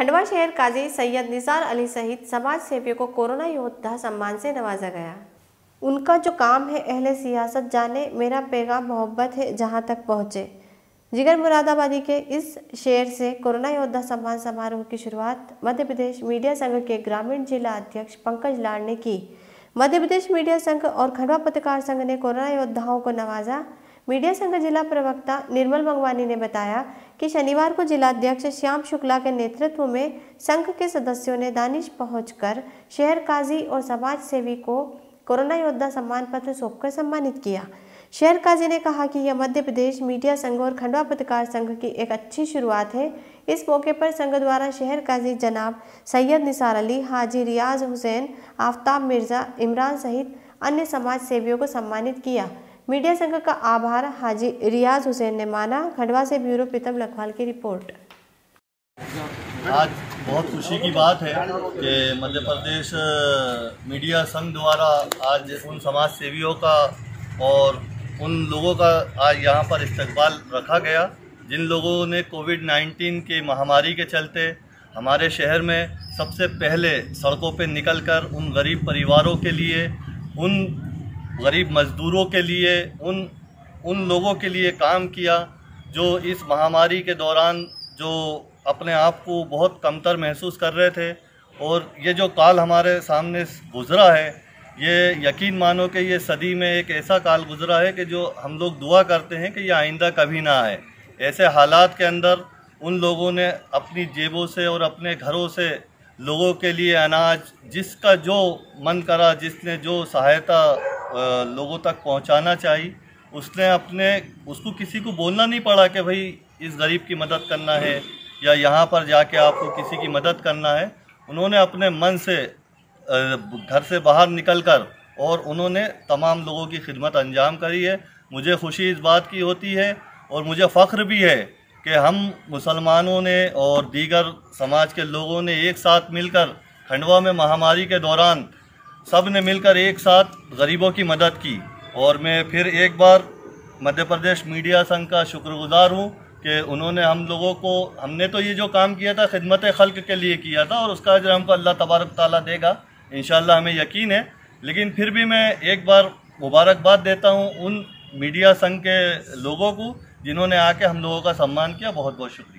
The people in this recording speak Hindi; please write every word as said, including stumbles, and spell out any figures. खंडवा शहर काजी सैयद निसार अली सहित समाज सेवियों को कोरोना योद्धा सम्मान से नवाजा गया। उनका जो काम है अहले सियासत जाने, मेरा पैगाम मोहब्बत है जहां तक पहुंचे। जिगर मुरादाबादी के इस शेर से कोरोना योद्धा सम्मान समारोह की शुरुआत मध्य प्रदेश मीडिया संघ के ग्रामीण जिला अध्यक्ष पंकज लाड़ ने की। मध्य प्रदेश मीडिया संघ और खंडवा पत्रकार संघ ने कोरोना योद्धाओं को नवाजा। मीडिया संघ जिला प्रवक्ता निर्मल मंगवानी ने बताया कि शनिवार को जिलाध्यक्ष श्याम शुक्ला के नेतृत्व में संघ के सदस्यों ने दानिश पहुंचकर शहर काजी और समाज सेवी को कोरोना योद्धा सम्मान पत्र सौंपकर सम्मानित किया। शहर काजी ने कहा कि यह मध्य प्रदेश मीडिया संघ और खंडवा पत्रकार संघ की एक अच्छी शुरुआत है। इस मौके पर संघ द्वारा शहर काजी जनाब सैयद निसार अली, हाजी रियाज हुसैन, आफ्ताब मिर्जा इमरान सहित अन्य समाज सेवियों को सम्मानित किया। मीडिया संघ का आभार हाजी रियाज हुसैन ने माना। खंडवा से ब्यूरो प्रीतम लखवाल की रिपोर्ट। आज बहुत खुशी की बात है कि मध्य प्रदेश मीडिया संघ द्वारा आज उन समाज सेवियों का और उन लोगों का आज यहाँ पर इस्तकबाल रखा गया जिन लोगों ने कोविड नाइन्टीन की महामारी के चलते हमारे शहर में सबसे पहले सड़कों पर निकलकर उन गरीब परिवारों के लिए, उन गरीब मजदूरों के लिए, उन उन लोगों के लिए काम किया जो इस महामारी के दौरान जो अपने आप को बहुत कमतर महसूस कर रहे थे। और ये जो काल हमारे सामने गुज़रा है, ये यकीन मानो कि ये सदी में एक ऐसा काल गुज़रा है कि जो हम लोग दुआ करते हैं कि ये आइंदा कभी ना आए। ऐसे हालात के अंदर उन लोगों ने अपनी जेबों से और अपने घरों से लोगों के लिए अनाज, जिसका जो मन करा, जिसने जो सहायता लोगों तक पहुंचाना चाहिए, उसने अपने उसको किसी को बोलना नहीं पड़ा कि भाई इस गरीब की मदद करना है या यहाँ पर जाके आपको किसी की मदद करना है। उन्होंने अपने मन से घर से बाहर निकलकर और उन्होंने तमाम लोगों की खिदमत अंजाम करी है। मुझे खुशी इस बात की होती है और मुझे फ़ख्र भी है कि हम मुसलमानों ने और दीगर समाज के लोगों ने एक साथ मिलकर खंडवा में महामारी के दौरान सब ने मिलकर एक साथ गरीबों की मदद की। और मैं फिर एक बार मध्य प्रदेश मीडिया संघ का शुक्रगुज़ार हूँ कि उन्होंने हम लोगों को, हमने तो ये जो काम किया था खिदमत खल्क के लिए किया था और उसका अजर हमको अल्लाह तबारक ताला देगा, इंशाल्लाह हमें यकीन है। लेकिन फिर भी मैं एक बार मुबारकबाद देता हूँ उन मीडिया संघ के लोगों को जिन्होंने आके हम लोगों का सम्मान किया। बहुत बहुत शुक्रिया।